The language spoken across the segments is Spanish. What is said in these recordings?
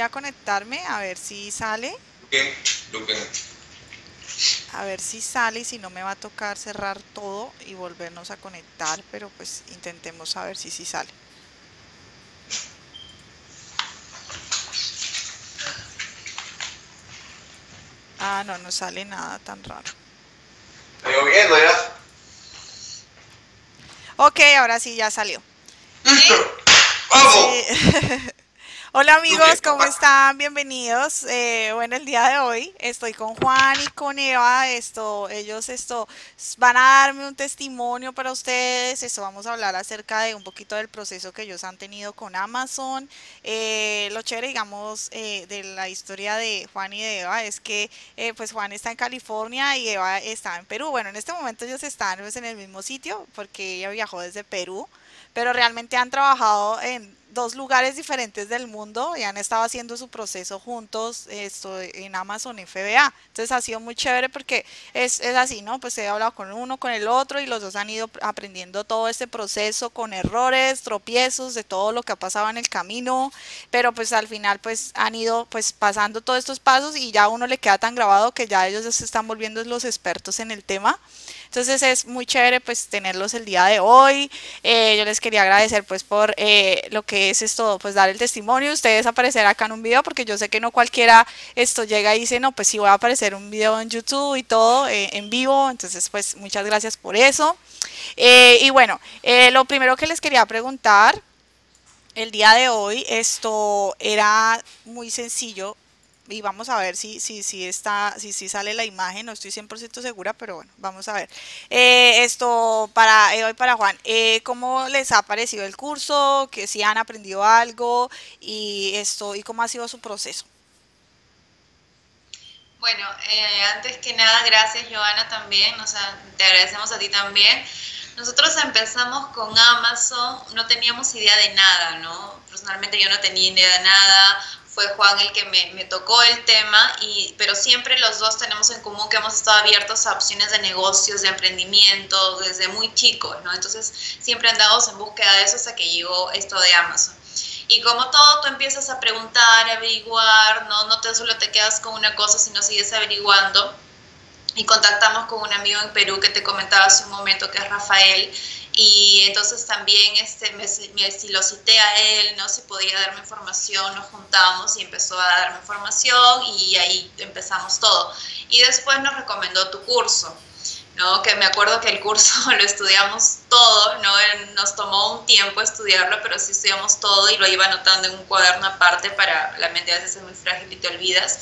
voy a conectarme a ver si sale. A ver si sale y si no me va a tocar cerrar todo y volvernos a conectar, pero pues intentemos a ver si sí sale. Ah, no, no sale nada, tan raro. Está lloviendo ya. Ok, ahora sí, ya salió. ¡Listo! ¡Vamos! Sí. Hola amigos, ¿cómo están? Bienvenidos. Bueno, el día de hoy estoy con Juan y con Eva. Ellos van a darme un testimonio para ustedes. Vamos a hablar acerca de un poquito del proceso que ellos han tenido con Amazon. Lo chévere, digamos, de la historia de Juan y de Eva es que pues Juan está en California y Eva está en Perú. Bueno, en este momento ellos están pues, en el mismo sitio porque ella viajó desde Perú, pero realmente han trabajado en dos lugares diferentes del mundo y han estado haciendo su proceso juntos en Amazon FBA. Entonces ha sido muy chévere porque es así, ¿no? Pues he hablado con uno, con el otro y los dos han ido aprendiendo todo este proceso con errores, tropiezos, de todo lo que ha pasado en el camino, pero pues al final pues han ido pues pasando todos estos pasos y ya a uno le queda tan grabado que ya ellos se están volviendo los expertos en el tema. Entonces es muy chévere pues tenerlos el día de hoy. Yo les quería agradecer pues por lo que es pues dar el testimonio. Ustedes aparecer acá en un video porque yo sé que no cualquiera llega y dice, no, pues sí voy a aparecer un video en YouTube y todo en vivo. Entonces pues muchas gracias por eso. Y bueno, lo primero que les quería preguntar el día de hoy, era muy sencillo. Y vamos a ver si sale la imagen, no estoy 100% segura, pero bueno, vamos a ver. Para Eva y para Juan, ¿cómo les ha parecido el curso? ¿Que si han aprendido algo? ¿Y cómo ha sido su proceso? Bueno, antes que nada, gracias Johanna también, o sea, te agradecemos a ti también. Nosotros empezamos con Amazon, no teníamos idea de nada, ¿no? Personalmente yo no tenía idea de nada. Fue Juan el que me tocó el tema, pero siempre los dos tenemos en común que hemos estado abiertos a opciones de negocios, de emprendimiento, desde muy chicos, ¿no? Entonces siempre andamos en búsqueda de eso hasta que llegó esto de Amazon. Y como todo, tú empiezas a preguntar, a averiguar, ¿no? No solo te quedas con una cosa, sino sigues averiguando. Y contactamos con un amigo en Perú que te comentaba hace un momento, que es Rafael. Y entonces también lo cité a él, ¿no? Si podía darme información, nos juntamos y empezó a darme información y ahí empezamos todo. Y después nos recomendó tu curso, ¿no? Que me acuerdo que el curso lo estudiamos todo, ¿no? Nos tomó un tiempo estudiarlo, pero sí estudiamos todo y lo iba anotando en un cuaderno aparte para la mente, a veces es muy frágil y te olvidas.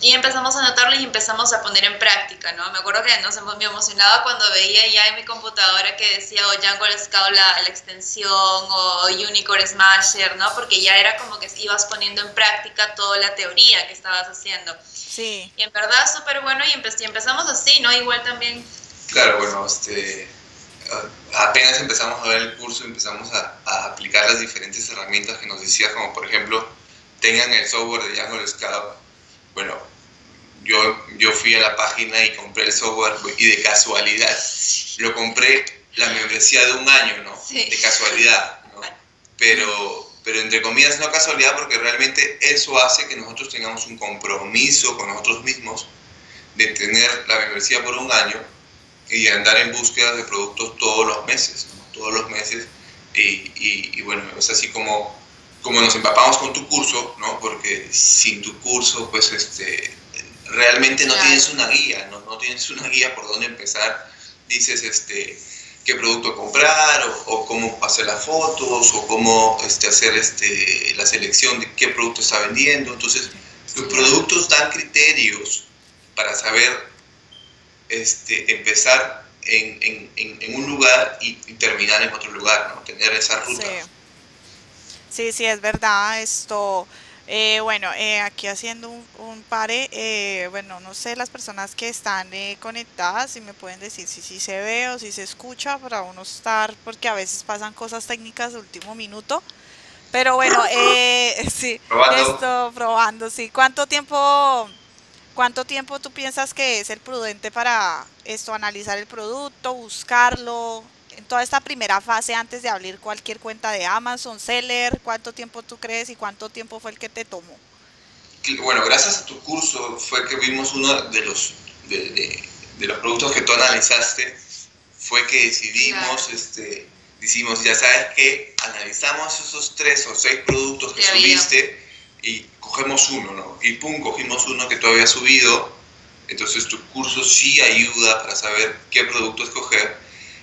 Y empezamos a anotarlo y empezamos a poner en práctica, ¿no? Me acuerdo que me emocionaba cuando veía ya en mi computadora que decía o Jungle Scout la extensión o Unicorn Smasher, ¿no? Porque ya era como que ibas poniendo en práctica toda la teoría que estabas haciendo. Sí. Y en verdad súper bueno y empezamos así, ¿no? Igual también. Claro, bueno, apenas empezamos a ver el curso y empezamos a aplicar las diferentes herramientas que nos decía, como por ejemplo, tengan el software de Jungle Scout. Bueno, yo fui a la página y compré el software y de casualidad lo compré la membresía de un año, ¿no? Sí. De casualidad, ¿no? Pero entre comillas no casualidad porque realmente eso hace que nosotros tengamos un compromiso con nosotros mismos de tener la membresía por un año y andar en búsqueda de productos todos los meses, ¿no? Todos los meses y bueno, es así como nos empapamos con tu curso, ¿no? Porque sin tu curso, pues, realmente no tienes una guía, ¿no? No tienes una guía por dónde empezar. Dices, qué producto comprar, o cómo hacer las fotos, o cómo hacer la selección de qué producto está vendiendo. Entonces, tus productos dan criterios para saber empezar en un lugar y terminar en otro lugar, ¿no? Tener esa ruta. Sí. Sí, es verdad, bueno, aquí haciendo un pare, bueno, no sé, las personas que están conectadas, si me pueden decir si se ve o si se escucha para uno estar, porque a veces pasan cosas técnicas de último minuto, pero bueno, sí, probando, sí. ¿Cuánto tiempo tú piensas que es el prudente para analizar el producto, buscarlo? En toda esta primera fase, antes de abrir cualquier cuenta de Amazon, Seller, ¿cuánto tiempo tú crees y cuánto tiempo fue el que te tomó? bueno, gracias a tu curso fue que vimos uno de los productos que tú analizaste, fue que decidimos, claro, decimos, ya sabes que analizamos esos 3 o 6 productos que subiste y cogemos uno, ¿no? Y pum, cogimos uno que tú habías subido. Entonces tu curso sí ayuda para saber qué producto escoger,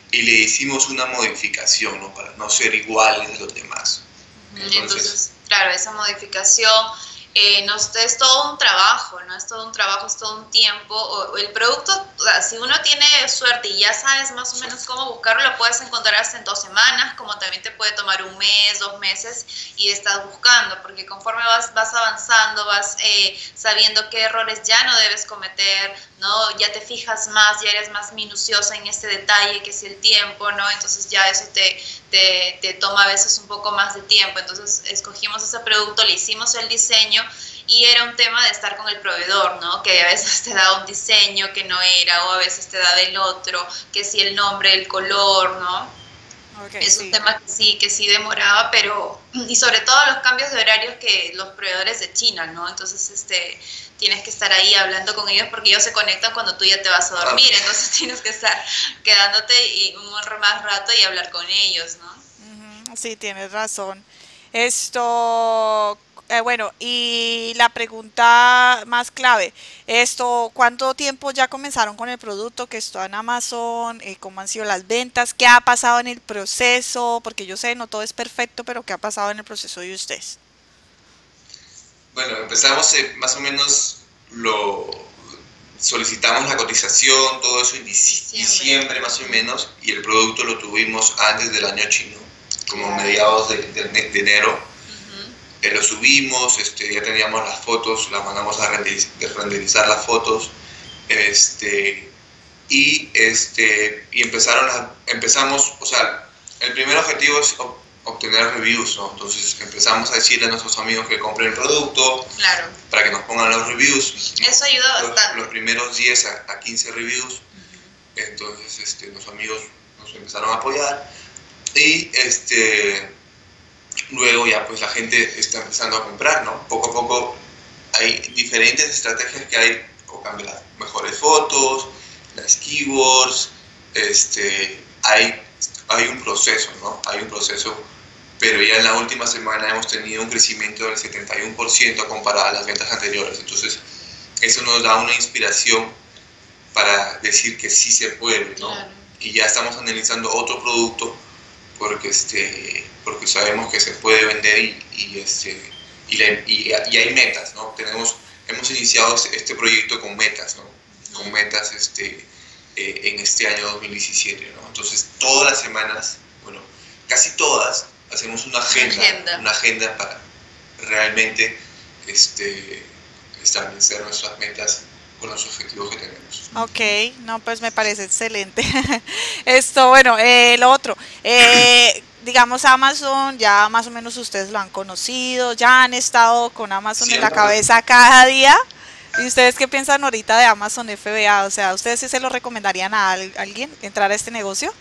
y le hicimos una modificación, ¿no? Para no ser iguales a los demás. Entonces claro, esa modificación es todo un trabajo, ¿no? Es todo un trabajo, es todo un tiempo. El producto, o sea, si uno tiene suerte y ya sabes más o menos cómo buscarlo, lo puedes encontrar hasta en 2 semanas, como también te puede tomar 1 mes, 2 meses, y estás buscando, porque conforme vas avanzando, vas sabiendo qué errores ya no debes cometer, ¿no? Ya te fijas más, ya eres más minuciosa en este detalle que es el tiempo, ¿no? Entonces ya eso te toma a veces un poco más de tiempo. Entonces escogimos ese producto, le hicimos el diseño, y era un tema de estar con el proveedor, ¿no? Que a veces te da un diseño que no era, o a veces te da del otro, que sí el nombre, el color, ¿no? Okay, es un tema que sí demoraba, pero, y sobre todo los cambios de horarios que los proveedores de China, ¿no? Entonces tienes que estar ahí hablando con ellos, porque ellos se conectan cuando tú ya te vas a dormir, entonces tienes que estar quedándote y un más rato y hablar con ellos, ¿no? Sí, tienes razón. Bueno, y la pregunta más clave, ¿cuánto tiempo ya comenzaron con el producto que está en Amazon? ¿Cómo han sido las ventas? ¿Qué ha pasado en el proceso? Porque yo sé, no todo es perfecto, pero ¿qué ha pasado en el proceso de ustedes? Bueno, empezamos más o menos, solicitamos la cotización, todo eso en diciembre más o menos, y el producto lo tuvimos antes del año chino, como mediados de enero. Lo subimos, ya teníamos las fotos, las mandamos a renderizar las fotos, y empezamos, o sea, el primer objetivo es obtener reviews, ¿no? Entonces empezamos a decirle a nuestros amigos que compren el producto, claro, para que nos pongan los reviews. Eso ayuda bastante. Los primeros 10 a 15 reviews, entonces los amigos nos empezaron a apoyar, y luego ya pues la gente está empezando a comprar, ¿no? Poco a poco hay diferentes estrategias que hay, o cambiar mejores fotos, las keywords, hay un proceso, ¿no? Hay un proceso, pero ya en la última semana hemos tenido un crecimiento del 71% comparado a las ventas anteriores. Entonces eso nos da una inspiración para decir que sí se puede, ¿no? Claro. Y ya estamos analizando otro producto, porque sabemos que se puede vender, y hay metas, ¿no? Hemos iniciado este proyecto con metas, ¿no? Con metas en este año 2017, ¿no? Entonces todas las semanas, bueno, casi todas, hacemos una agenda para realmente establecer nuestras metas con los objetivos que tenemos. Ok, no, pues me parece excelente. Bueno, lo otro, digamos, Amazon, ya más o menos ustedes lo han conocido, ya han estado con Amazon en la cabeza cada día. ¿Y ustedes qué piensan ahorita de Amazon FBA? O sea, ¿ustedes sí se lo recomendarían a alguien entrar a este negocio?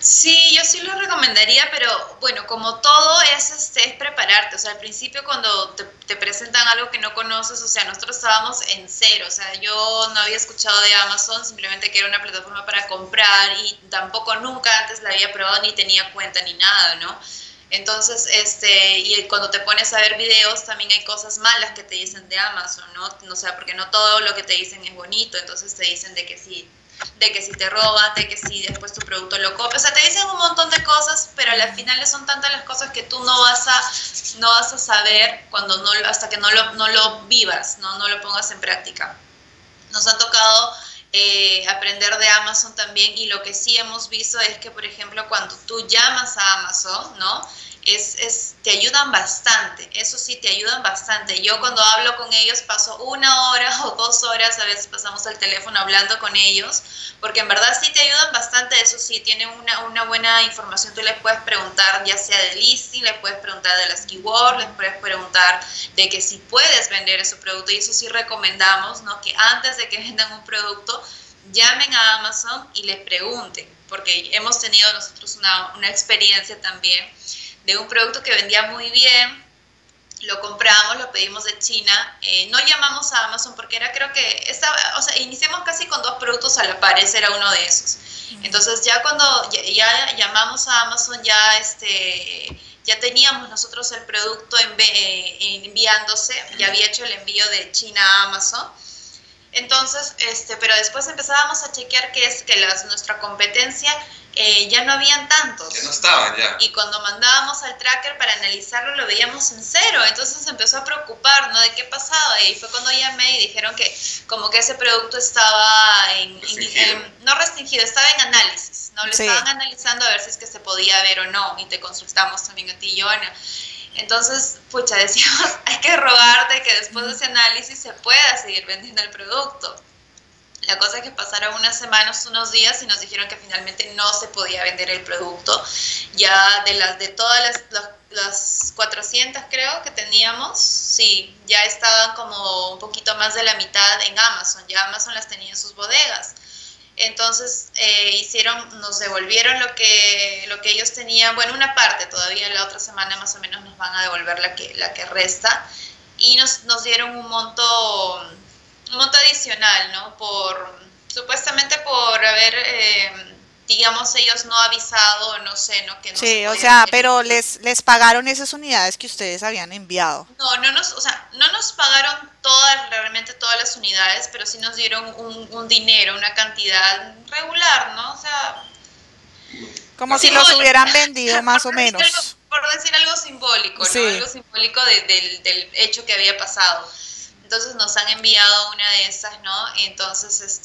Sí, yo sí lo recomendaría, pero bueno, como todo es prepararte. O sea, al principio cuando te presentan algo que no conoces, o sea, nosotros estábamos en cero. O sea, yo no había escuchado de Amazon, simplemente que era una plataforma para comprar, y tampoco nunca antes la había probado, ni tenía cuenta ni nada, ¿no? Entonces, y cuando te pones a ver videos, también hay cosas malas que te dicen de Amazon, ¿no? O sea, porque no todo lo que te dicen es bonito. Entonces te dicen de que sí, de que si te roban, de que si después tu producto lo copia, o sea, te dicen un montón de cosas, pero al final son tantas las cosas que tú no vas a saber cuando hasta que no lo vivas, no lo pongas en práctica. Nos ha tocado aprender de Amazon también, y lo que sí hemos visto es que, por ejemplo, cuando tú llamas a Amazon, ¿no? Te ayudan bastante, eso sí, te ayudan bastante. Yo cuando hablo con ellos paso 1 hora o 2 horas, a veces pasamos al teléfono hablando con ellos, porque en verdad sí te ayudan bastante, eso sí, tienen una buena información. Tú les puedes preguntar ya sea del listing, les puedes preguntar de las keywords, les puedes preguntar de que si puedes vender ese producto, y eso sí recomendamos, ¿no? Que antes de que vendan un producto, llamen a Amazon y les pregunten, porque hemos tenido nosotros una experiencia también de un producto que vendía muy bien, Lo compramos, lo pedimos de China, no llamamos a Amazon porque era, creo que, o sea, iniciamos casi con dos productos a la par, ese era uno de esos. Entonces ya cuando ya llamamos a Amazon, ya teníamos nosotros el producto enviándose, ya había hecho el envío de China a Amazon. Entonces, pero después empezábamos a chequear que es que nuestra competencia ya no habían tantos. Ya no estaban, ya. Y cuando mandábamos al tracker para analizarlo, lo veíamos en cero. Entonces empezó a preocupar, ¿no? ¿De qué pasaba? Y fue cuando llamé y dijeron que como que ese producto estaba no restringido, estaba en análisis, ¿no? Lo estaban analizando a ver si es que se podía ver o no. Y te consultamos también a ti, Johanna. Entonces, pucha, decíamos, hay que rogarte que después de ese análisis se pueda seguir vendiendo el producto. La cosa es que pasaron unas semanas, unos días, y nos dijeron que finalmente no se podía vender el producto. Ya de todas las 400, creo, que teníamos, sí, ya estaban como un poquito más de la mitad en Amazon. Ya Amazon las tenía en sus bodegas. Entonces nos devolvieron lo que ellos tenían, bueno, una parte, todavía la otra semana más o menos nos van a devolver la que resta, y nos dieron un monto adicional, ¿no? Supuestamente por haber, digamos, ellos no avisado, no sé, ¿no? Que no sí, o sea, tener. Pero les pagaron esas unidades que ustedes habían enviado. No nos pagaron realmente todas las unidades, pero sí nos dieron un dinero, una cantidad regular, ¿no? O sea... Como si los hubieran vendido más o menos. Por decir algo simbólico, ¿no? Sí. Algo simbólico del hecho que había pasado. Entonces nos han enviado una de esas, ¿no? Entonces,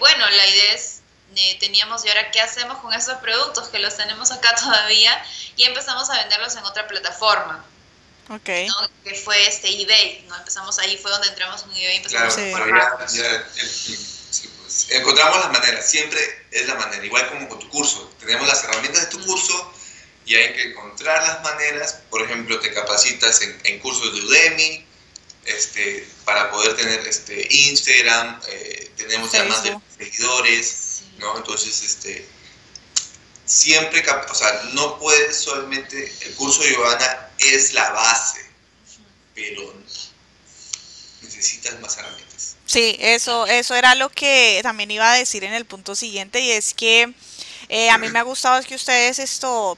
bueno, la idea es... teníamos, y ahora qué hacemos con esos productos que los tenemos acá todavía, y empezamos a venderlos en otra plataforma, okay, ¿no? Que fue eBay, ¿no? Empezamos, ahí fue donde entramos en eBay y empezamos pues, encontramos las maneras, siempre es la manera, igual como con tu curso, tenemos las herramientas de tu curso y hay que encontrar las maneras. Por ejemplo, te capacitas en cursos de Udemy, para poder tener Instagram, tenemos ya más de seguidores, ¿no? Entonces, siempre, o sea, no puedes solamente, el curso de Johanna es la base, pero necesitas más herramientas. Sí, eso era lo que también iba a decir en el punto siguiente, y es que a mí me ha gustado es que ustedes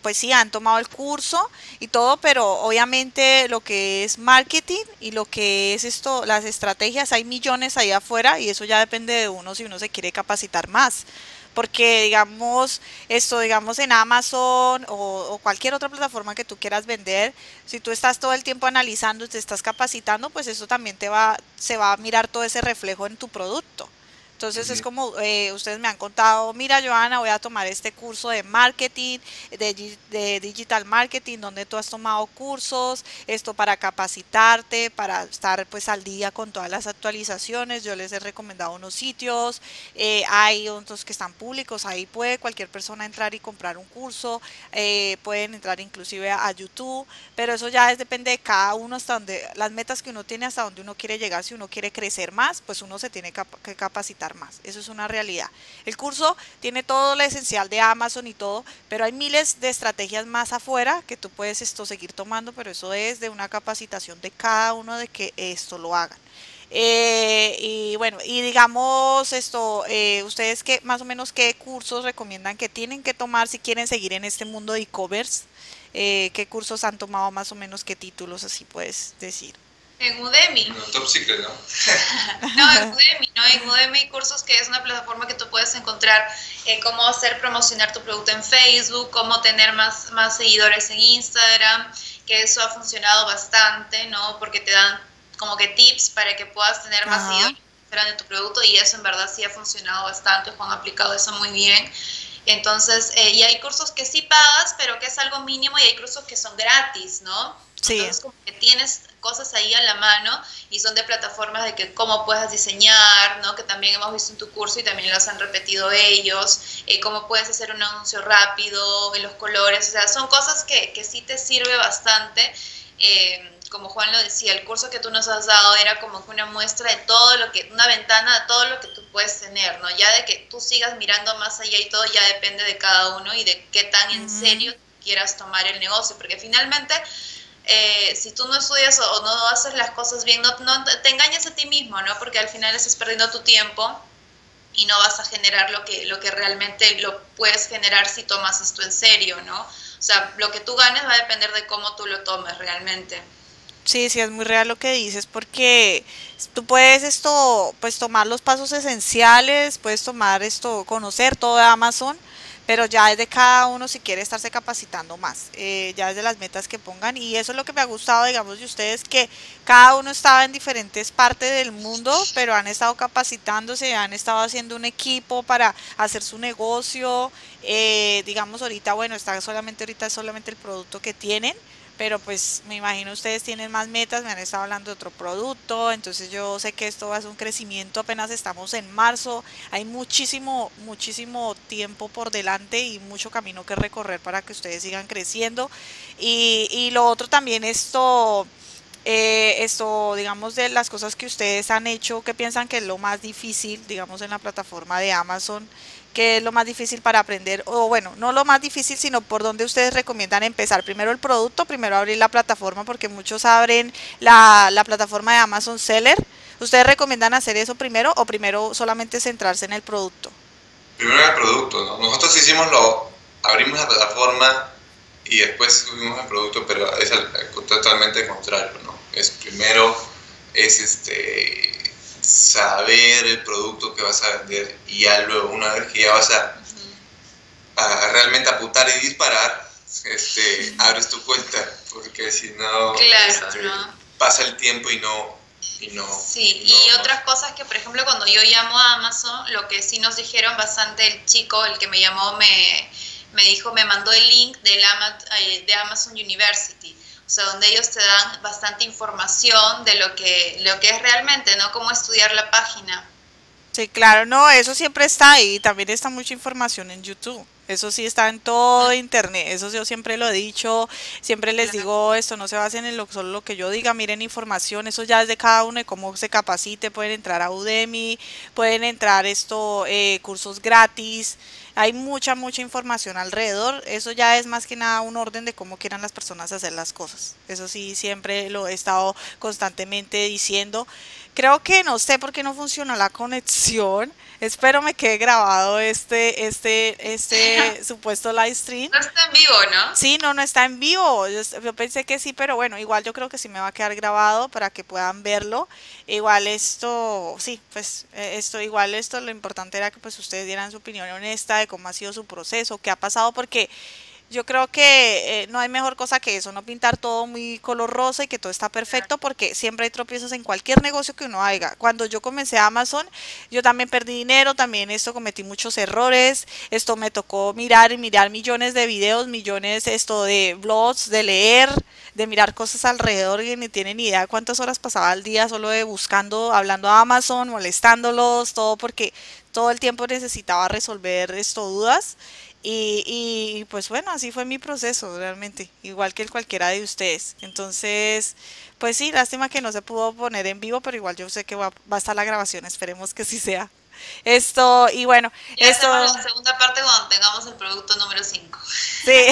pues sí, han tomado el curso y todo, pero obviamente lo que es marketing y lo que es las estrategias, hay millones ahí afuera, y eso ya depende de uno si uno se quiere capacitar más. Porque digamos, en Amazon o cualquier otra plataforma que tú quieras vender, si tú estás todo el tiempo analizando, te estás capacitando, pues eso también se va a mirar todo ese reflejo en tu producto. Entonces es como ustedes me han contado, mira Johanna, voy a tomar este curso de marketing, de digital marketing, donde tú has tomado cursos, para capacitarte, para estar pues al día con todas las actualizaciones. Yo les he recomendado unos sitios, hay otros que están públicos, ahí puede cualquier persona entrar y comprar un curso, pueden entrar inclusive a YouTube, pero eso ya depende de cada uno, hasta donde las metas que uno tiene, hasta donde uno quiere llegar. Si uno quiere crecer más, pues uno se tiene que capacitar más, eso es una realidad. El curso tiene todo lo esencial de Amazon y todo, pero hay miles de estrategias más afuera que tú puedes seguir tomando, pero eso es de una capacitación de cada uno de que lo hagan. Y bueno, y digamos ustedes qué más o menos qué cursos recomiendan que tienen que tomar si quieren seguir en este mundo de e-commerce, qué cursos han tomado más o menos, qué títulos así puedes decir. En Udemy. No, Top Secret, ¿no? No, en Udemy, ¿no? En Udemy hay cursos, que es una plataforma que tú puedes encontrar cómo hacer promocionar tu producto en Facebook, cómo tener más seguidores en Instagram, que eso ha funcionado bastante, ¿no? Porque te dan como que tips para que puedas tener más seguidores de tu producto, y eso en verdad sí ha funcionado bastante. Juan ha aplicado eso muy bien. Entonces, y hay cursos que sí pagas, pero que es algo mínimo, y hay cursos que son gratis, ¿no? Sí. Entonces, como que tienes cosas ahí a la mano, y son de plataformas de que cómo puedes diseñar, ¿no? Que también hemos visto en tu curso y también los han repetido ellos, cómo puedes hacer un anuncio rápido, los colores, o sea, son cosas que sí te sirve bastante. Como Juan lo decía, el curso que tú nos has dado era como una muestra de todo lo que, una ventana de todo lo que tú puedes tener, ¿no? Ya de que tú sigas mirando más allá y todo ya depende de cada uno y de qué tan en serio quieras tomar el negocio, porque finalmente si tú no estudias o no haces las cosas bien, no te engañes a ti mismo, ¿no? Porque al final estás perdiendo tu tiempo y no vas a generar lo que realmente lo puedes generar si tomas esto en serio, ¿no? O sea, lo que tú ganes va a depender de cómo tú lo tomes realmente. Sí, sí, es muy real lo que dices, porque tú puedes tomar los pasos esenciales, puedes tomar conocer todo Amazon, pero ya desde cada uno si quiere estarse capacitando más, ya desde las metas que pongan, y eso es lo que me ha gustado, digamos, de ustedes, que cada uno estaba en diferentes partes del mundo, pero han estado capacitándose, han estado haciendo un equipo para hacer su negocio, digamos ahorita, bueno, ahorita es solamente el producto que tienen, pero pues me imagino ustedes tienen más metas, me han estado hablando de otro producto, entonces yo sé que esto va a ser un crecimiento, apenas estamos en marzo, hay muchísimo, muchísimo tiempo por delante y mucho camino que recorrer para que ustedes sigan creciendo. Y lo otro también, digamos, de las cosas que ustedes han hecho, que piensan que es lo más difícil, digamos, en la plataforma de Amazon, que es lo más difícil para aprender, o bueno, no lo más difícil, sino por donde ustedes recomiendan empezar. Primero el producto, primero abrir la plataforma, porque muchos abren la plataforma de Amazon Seller. ¿Ustedes recomiendan hacer eso primero o primero solamente centrarse en el producto? Primero en el producto, ¿no? Nosotros abrimos la plataforma y después subimos el producto, pero es totalmente contrario, ¿no? Primero es saber el producto que vas a vender, y ya luego, una vez que ya vas a realmente apuntar y disparar, abres tu cuenta, porque si no, claro, pasa el tiempo y otras cosas que, por ejemplo, cuando yo llamo a Amazon, lo que sí nos dijeron bastante, el chico, el que me llamó, me mandó el link de Amazon University, o sea, donde ellos te dan bastante información de lo que es realmente, ¿no? Cómo estudiar la página. Sí, claro, no, eso siempre está ahí, también está mucha información en YouTube. Eso sí está en todo internet, eso yo siempre lo he dicho, siempre les digo esto, no se basen en solo lo que yo diga, miren información, eso ya es de cada uno, de cómo se capacite, pueden entrar a Udemy, pueden entrar cursos gratis, hay mucha, mucha información alrededor, eso ya es más que nada un orden de cómo quieran las personas hacer las cosas, eso sí siempre lo he estado constantemente diciendo. Creo que no sé por qué no funcionó la conexión. Espero me quede grabado este supuesto live stream. No está en vivo, ¿no? Sí, no está en vivo. Yo pensé que sí, pero bueno, igual yo creo que sí me va a quedar grabado para que puedan verlo. Igual lo importante era que pues ustedes dieran su opinión honesta de cómo ha sido su proceso, qué ha pasado, porque yo creo que no hay mejor cosa que eso, no pintar todo muy color rosa y que todo está perfecto, porque siempre hay tropiezos en cualquier negocio que uno haga. Cuando yo comencé Amazon, yo también perdí dinero, también cometí muchos errores, me tocó mirar millones de videos, millones de blogs, de leer, de mirar cosas alrededor, y ni tienen idea cuántas horas pasaba al día solo de buscando, hablando a Amazon, molestándolos, todo porque todo el tiempo necesitaba resolver dudas. Y pues bueno, así fue mi proceso realmente, igual que el cualquiera de ustedes. Entonces, pues sí, lástima que no se pudo poner en vivo, pero igual yo sé que va a estar la grabación, esperemos que sí sea. Y bueno, ya hacemos la segunda parte cuando tengamos el producto número 5. Sí,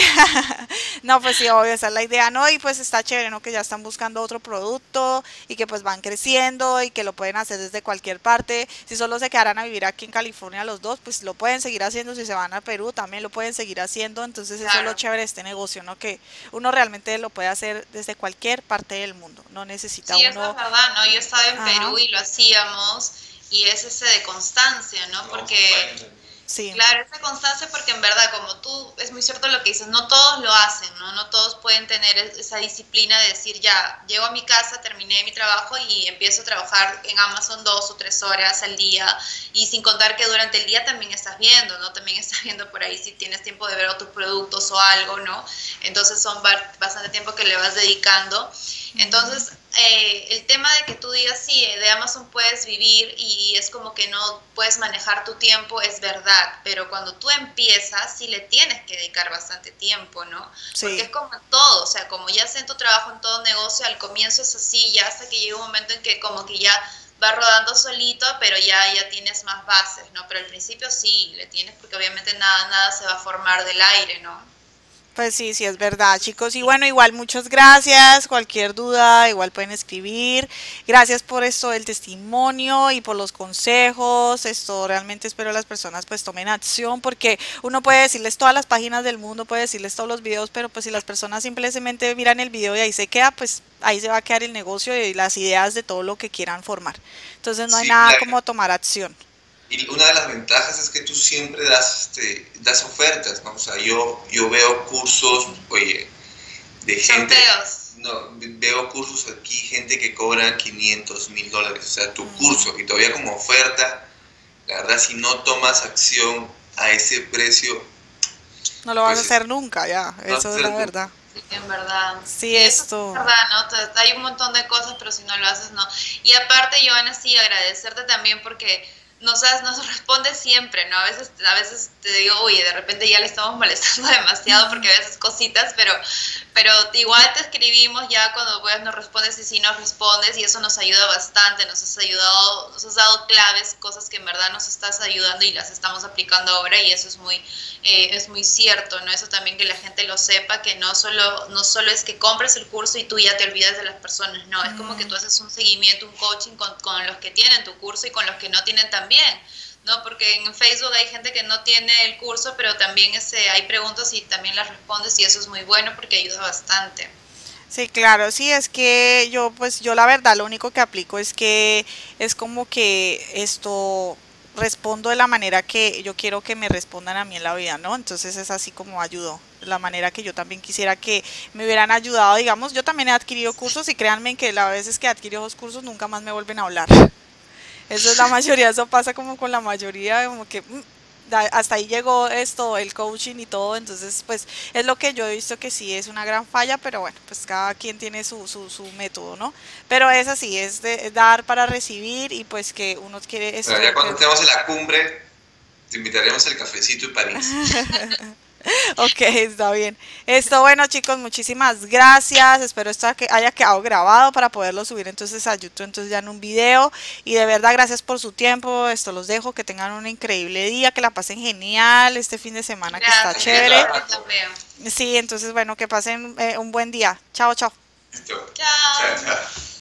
no, pues sí, obvio, esa es la idea, ¿no? Y pues está chévere, ¿no? Que ya están buscando otro producto y que pues van creciendo y que lo pueden hacer desde cualquier parte. Si solo se quedaran a vivir aquí en California los dos, pues lo pueden seguir haciendo. Si se van a Perú, también lo pueden seguir haciendo. Entonces eso es lo chévere de este negocio, ¿no? Que uno realmente lo puede hacer desde cualquier parte del mundo. No necesita uno... Sí, eso es verdad, ¿no? Yo estaba en Perú y lo hacíamos... Y es ese de constancia, ¿no? Porque, sí. Claro, esa constancia, porque en verdad, como tú, es muy cierto lo que dices, no todos lo hacen, ¿no? No todos pueden tener esa disciplina de decir, ya, llego a mi casa, terminé mi trabajo y empiezo a trabajar en Amazon 2 o 3 horas al día, y sin contar que durante el día también estás viendo, ¿no? También estás viendo por ahí si tienes tiempo de ver otros productos o algo, ¿no? Entonces son bastante tiempo que le vas dedicando. Entonces, el tema de que tú digas, sí, de Amazon puedes vivir y es como que no puedes manejar tu tiempo, es verdad, pero cuando tú empiezas, sí le tienes que dedicar bastante tiempo, ¿no? Sí. Porque es como todo, o sea, como ya sea en tu trabajo, en todo negocio, al comienzo es así, ya hasta que llega un momento en que como que ya va rodando solito, pero ya tienes más bases, ¿no? Pero al principio sí, le tienes, porque obviamente nada se va a formar del aire, ¿no? Pues sí, sí es verdad, chicos. Y bueno, igual muchas gracias. Cualquier duda, igual pueden escribir. Gracias por esto del testimonio y por los consejos. Esto realmente espero las personas pues tomen acción, porque uno puede decirles todas las páginas del mundo, puede decirles todos los videos, pero pues si las personas simplemente miran el video y ahí se queda, pues ahí se va a quedar el negocio y las ideas de todo lo que quieran formar. Entonces no hay nada como tomar acción. Y una de las ventajas es que tú siempre das ofertas, ¿no? O sea, yo veo cursos, oye, de gente... No, veo cursos aquí, gente que cobra $500.000. O sea, tu curso, y todavía como oferta, la verdad, si no tomas acción a ese precio... No lo vas a hacer nunca, ya. Eso es la verdad. En verdad. Sí, esto. Es verdad, ¿no? Hay un montón de cosas, pero si no lo haces, no. Y aparte, Johanna, sí, agradecerte también porque... Nos responde siempre, ¿no? A veces te digo, oye, de repente ya le estamos molestando demasiado porque a veces cositas, pero igual te escribimos ya cuando puedas, nos respondes y sí nos respondes, y eso nos ayuda bastante, nos has ayudado, nos has dado claves, cosas que en verdad nos estás ayudando y las estamos aplicando ahora, y eso es muy cierto, ¿no? Eso también que la gente lo sepa, que no solo es que compres el curso y tú ya te olvidas de las personas, no, es como que tú haces un seguimiento, un coaching con los que tienen tu curso y con los que no tienen también. ¿No? Porque en Facebook hay gente que no tiene el curso, pero también hay preguntas y también las respondes, y eso es muy bueno porque ayuda bastante. Sí, claro, sí, es que yo la verdad lo único que aplico es que es como que esto... respondo de la manera que yo quiero que me respondan a mí en la vida, ¿no? Entonces es así como ayudo, la manera que yo también quisiera que me hubieran ayudado, digamos. Yo también he adquirido cursos y créanme que las veces que adquirí esos cursos nunca más me vuelven a hablar. Eso es la mayoría, eso pasa como con la mayoría, como que hasta ahí llegó esto, el coaching y todo. Entonces pues es lo que yo he visto que sí es una gran falla, pero bueno, pues cada quien tiene su método, ¿no? Pero es así, es de dar para recibir, y pues que uno quiere... Pero ya cuando estemos en la cumbre, te invitaremos al cafecito en París. Ok, está bien. Bueno, chicos, muchísimas gracias. Espero esto haya quedado grabado para poderlo subir entonces a YouTube, entonces ya en un video. Y de verdad, gracias por su tiempo. Los dejo, que tengan un increíble día, que la pasen genial este fin de semana, gracias, que está chévere. Sí, entonces, bueno, que pasen un buen día. Chao, chao. Chao. Chao, chao.